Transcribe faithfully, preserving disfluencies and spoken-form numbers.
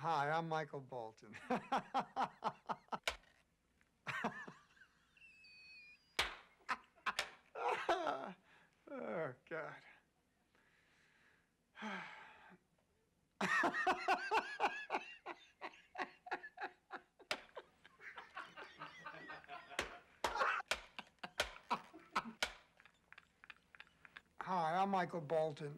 Hi, I'm Michael Bolton. Oh, God. Hi, I'm Michael Bolton.